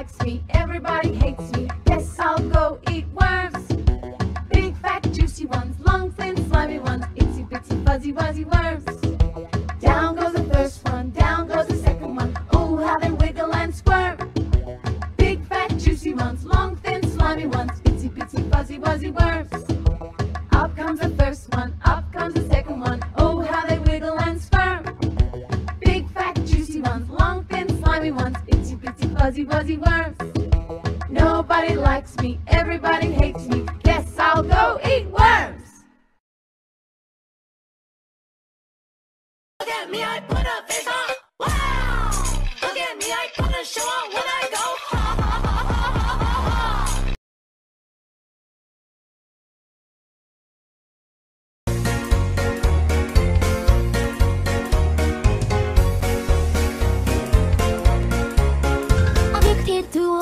likes me, everybody hates me. Guess I'll go eat worms. Big, fat, juicy ones, long, thin, slimy ones, itsy, bitsy, fuzzy, wuzzy worms. Down goes the first one, down goes the second one. Oh, how they wiggle and squirm. Big, fat, juicy ones, long, thin, slimy ones, itsy, bitsy, fuzzy, wuzzy worms. Up comes the first one, up comes the second one. Oh, how they wiggle and squirm. Big, fat, juicy ones, long, thin, slimy ones, fuzzy, wuzzy worms. Nobody likes me, everybody hates me. Guess I'll go eat worms. Look at me, I put a face on. Wow! Look at me, I put a show on when I go. Ha, ha, ha, ha, ha, ha.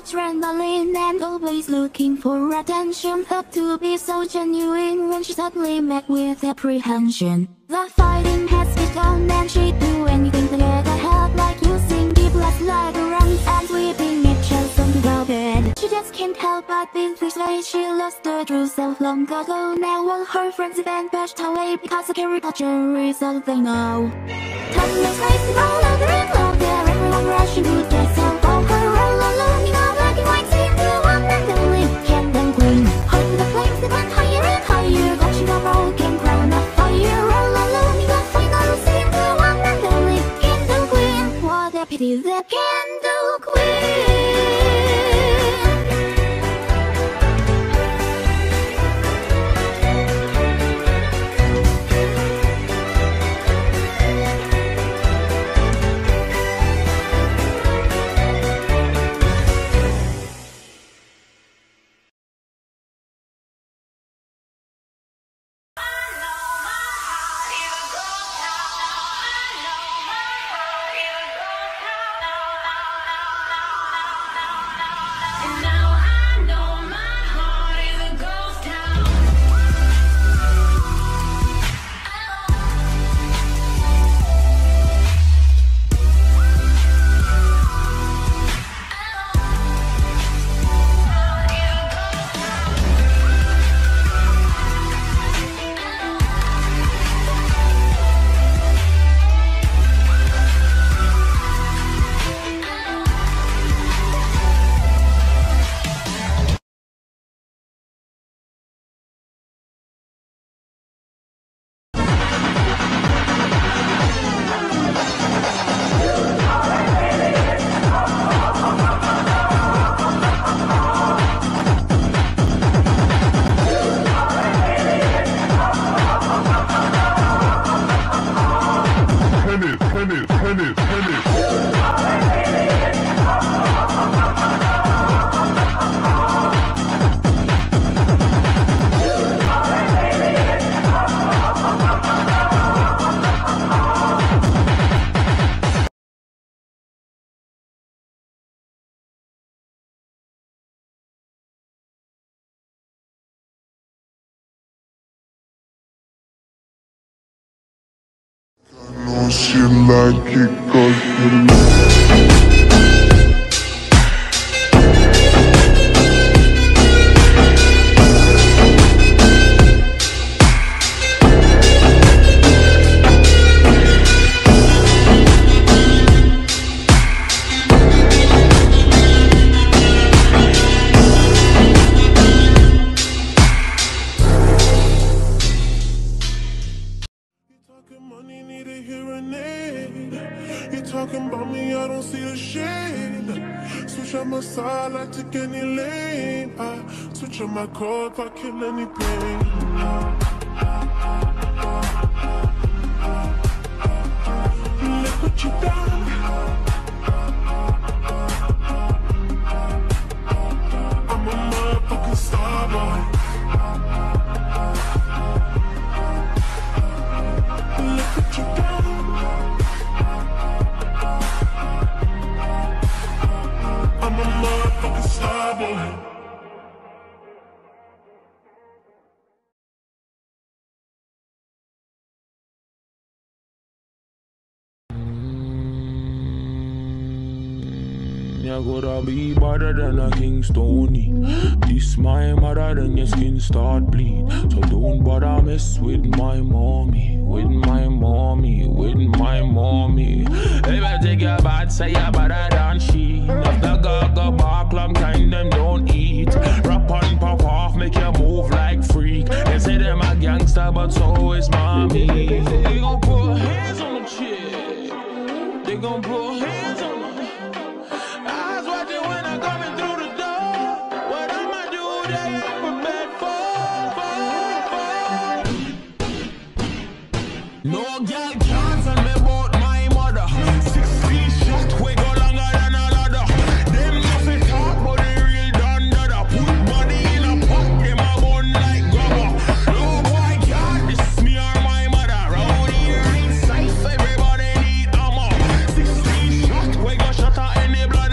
Adrenaline and always looking for attention. Had to be so genuine when she suddenly met with apprehension. The fighting has begun and she'd do anything to get ahead, like using people as like around and sweeping it just on the bed. She just can't help but be frustrated. She lost her true self long ago. Now all her friends have been pushed away because the caricature is all they know. Time is racing all over and over. Everyone rushing to get some over. All alone in our black and white scene, the one that can live, can't then green. Hope the flames that went higher and higher, catching a broken crown of fire. All alone in the final scene, the one that can live, can't then green. What a pity that can't you like it 'cause you like it. My core, I kill any pain. Look what you done. I'm a motherfucking star boy. Look what you done. I'm a motherfucking star boy. you gotta be better than a Kingstony. This my mother, then your skin start bleed. So don't bother mess with my mommy, with my mommy, with my mommy. If you take your bad, say you're better than she. If the gaga bark, clump kind them don't eat. Rap on, pop off, make you move like freak. They say them a gangster, but so is mommy. They gon' put hands on the chick. They gon' put hands on the chick. Eyes watching when I'm coming through the door. What I'ma do, they ain't prepared for. No girl can't tell me about my mother. 16 shot, we go longer than a ladder. Them nothing talk, but they real done dada. Put money in a pot, them a bun like grubber. No boy can't diss me or my mother. Round here ain't safe, everybody need armor. 16 shot, we go shatter any blood.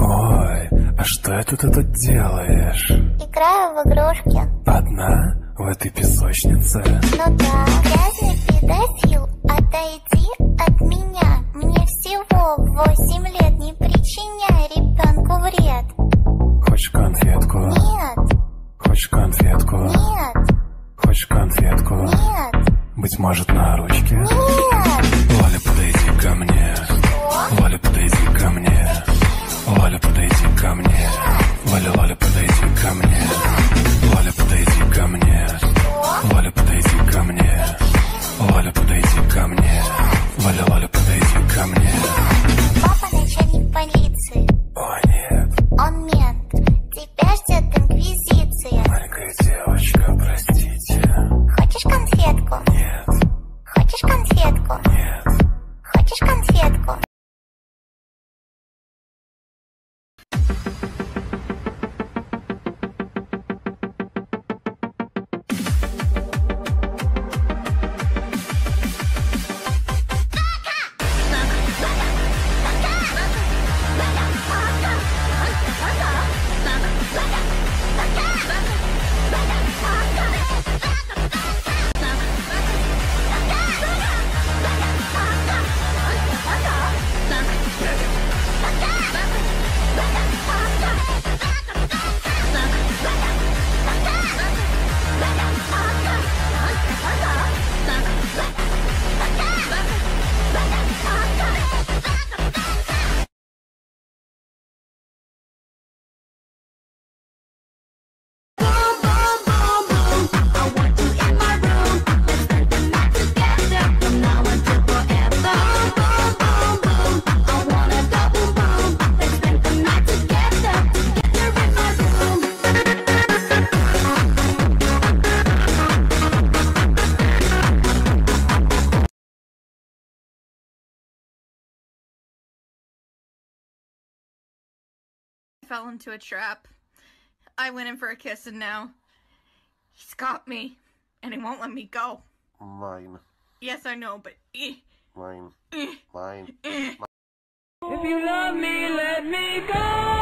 Ой, а что ты тут делаешь? Играю в игрушки. Одна? В этой песочнице? Ну да, грязный педофил, отойди от меня. Мне всего 8 лет, не причиняй ребенку вред. Хочешь конфетку? Нет. Хочешь конфетку? Нет. Хочешь конфетку? Нет. Быть может, на ручке? Нет. Валя, подойди ко мне. Что? Валя, подойди ко мне. Валя, подойди ко мне. Валя, Валя, подойди ко мне. fell into a trap. I went in for a kiss and now he's got me and he won't let me go. Mine. Yes, I know, but... Mine. Mine. Mine. If you love me, let me go.